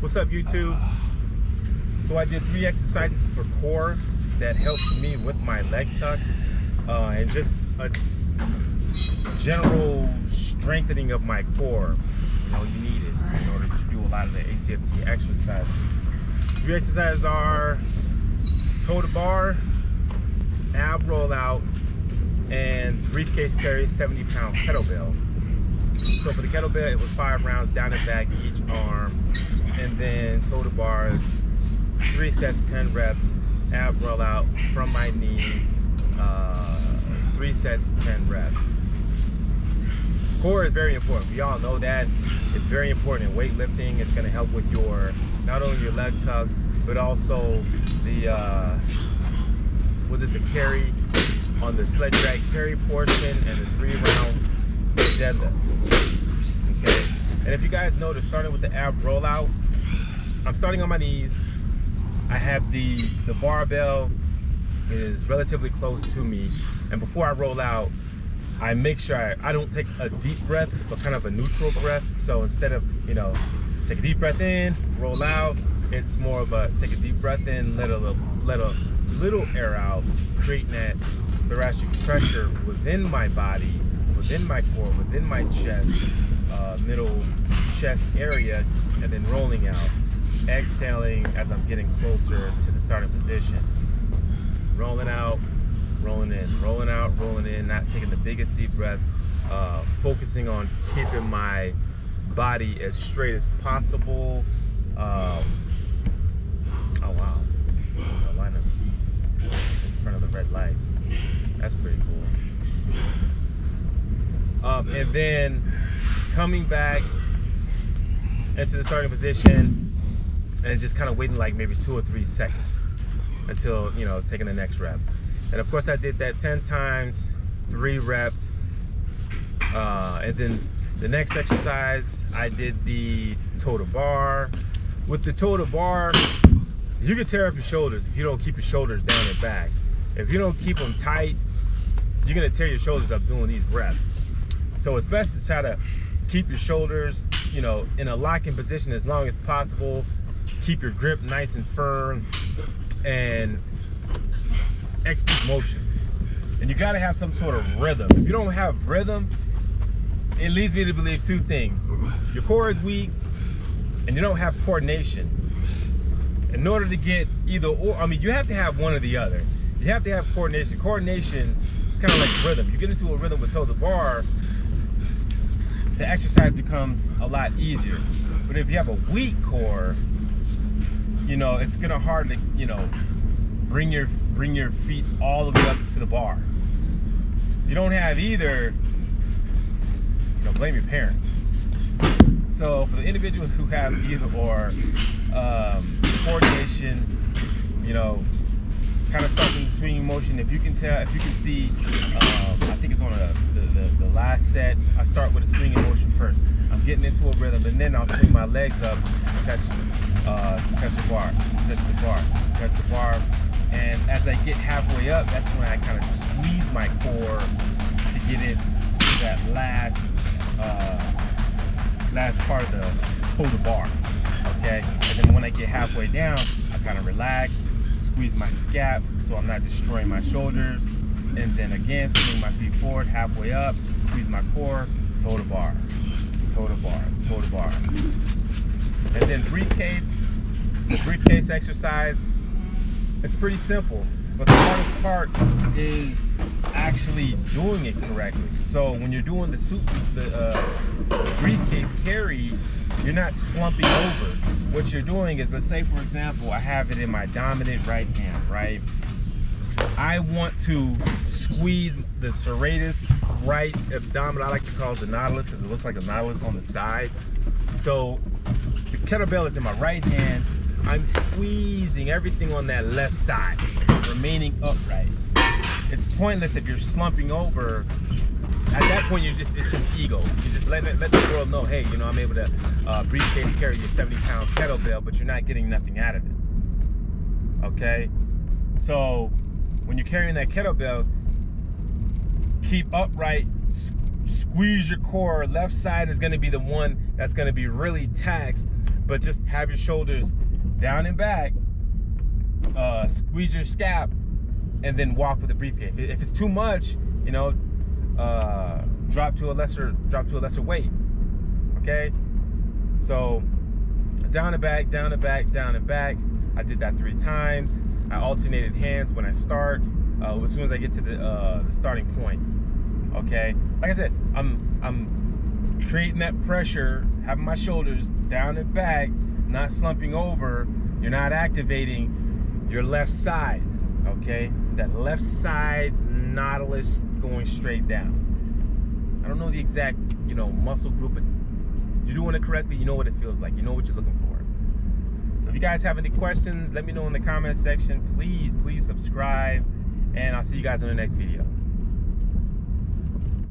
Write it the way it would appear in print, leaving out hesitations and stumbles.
What's up, YouTube? So I did 3 exercises for core that helps me with my leg tuck and just a general strengthening of my core. You know, you need it in order to do a lot of the ACFT exercises. 3 exercises are toe to bar, ab rollout, and briefcase carry 70-pound kettlebell. So for the kettlebell, it was 5 rounds down and back each arm, and then toe to bars, 3 sets, 10 reps, ab rollout from my knees, 3 sets, 10 reps. Core is very important. We all know that. It's very important in weightlifting. It's going to help with your, not only your leg tuck, but also the, the carry on the sled drag carry portion and the 3-round deadlift. Okay. And if you guys notice, starting with the ab rollout, I'm starting on my knees. I have the barbell is relatively close to me, and before I roll out, I make sure I don't take a deep breath, but kind of a neutral breath. So instead of, you know, take a deep breath in, roll out, it's more of a take a deep breath in, let a little air out, creating that thoracic pressure within my body, within my core, within my chest, middle chest area, and then rolling out, exhaling as I'm getting closer to the starting position. Rolling out, rolling in, rolling out, rolling in, not taking the biggest deep breath, focusing on keeping my body as straight as possible. Oh wow, there's a line of geese in front of the red light. That's pretty cool. And then coming back into the starting position and just kind of waiting like maybe 2 or 3 seconds until, you know, taking the next rep. And of course I did that 10 times, 3 reps. And then the next exercise, I did the toe to bar. With the toe to bar, you can tear up your shoulders if you don't keep your shoulders down and back. If you don't keep them tight, you're gonna tear your shoulders up doing these reps. So it's best to try to keep your shoulders, you know, in a locking position as long as possible. Keep your grip nice and firm and execute motion. And you gotta have some sort of rhythm. If you don't have rhythm, it leads me to believe 2 things. Your core is weak and you don't have coordination. In order to get either or, I mean, you have to have one or the other. You have to have coordination. Coordination is kind of like rhythm. You get into a rhythm with toe to bar, the exercise becomes a lot easier. But if you have a weak core, you know, it's gonna hard to, you know, bring your feet all the way up to the bar. You don't have either, you know, blame your parents. So for the individuals who have either or, coordination, you know, kind of starting the swinging motion. If you can tell, if you can see, I think it's on the last set, I start with a swinging motion first. I'm getting into a rhythm, and then I'll swing my legs up to touch the bar, touch the bar, touch the bar. And as I get halfway up, that's when I kind of squeeze my core to get it to that last part of the toe to bar, okay? And then when I get halfway down, I kind of relax, squeeze my scap so I'm not destroying my shoulders, and then again, swing my feet forward, halfway up, squeeze my core, toe to bar, toe to bar, toe to bar. And then briefcase, the briefcase exercise, it's pretty simple, but the hardest part is actually doing it correctly. So when you're doing the briefcase carry, you're not slumping over. What you're doing is, let's say for example, I have it in my dominant right hand, right? I want to squeeze the serratus right abdomen. I like to call it the nautilus because it looks like a nautilus on the side. So the kettlebell is in my right hand. I'm squeezing everything on that left side, remaining upright. It's pointless if you're slumping over. At that point, it's just ego. You just let the world know, hey, you know, I'm able to briefcase carry your 70-pound kettlebell, but you're not getting nothing out of it, okay? So when you're carrying that kettlebell, keep upright, squeeze your core. Left side is gonna be the one that's gonna be really taxed but just have your shoulders down and back, squeeze your scap, and then walk with the briefcase. If it's too much, you know, drop to a lesser weight. Okay, so down and back, down and back, down and back. I did that 3 times. I alternated hands when I start, as soon as I get to the starting point. Okay, like I said, I'm creating that pressure, having my shoulders down and back, not slumping over. You're not activating your left side. Okay, that left side nautilus going straight down. I don't know the exact, you know, muscle group, but you're doing it correctly. You know what it feels like. You know what you're looking for. So if you guys have any questions, let me know in the comment section. Please, please subscribe, and I'll see you guys in the next video.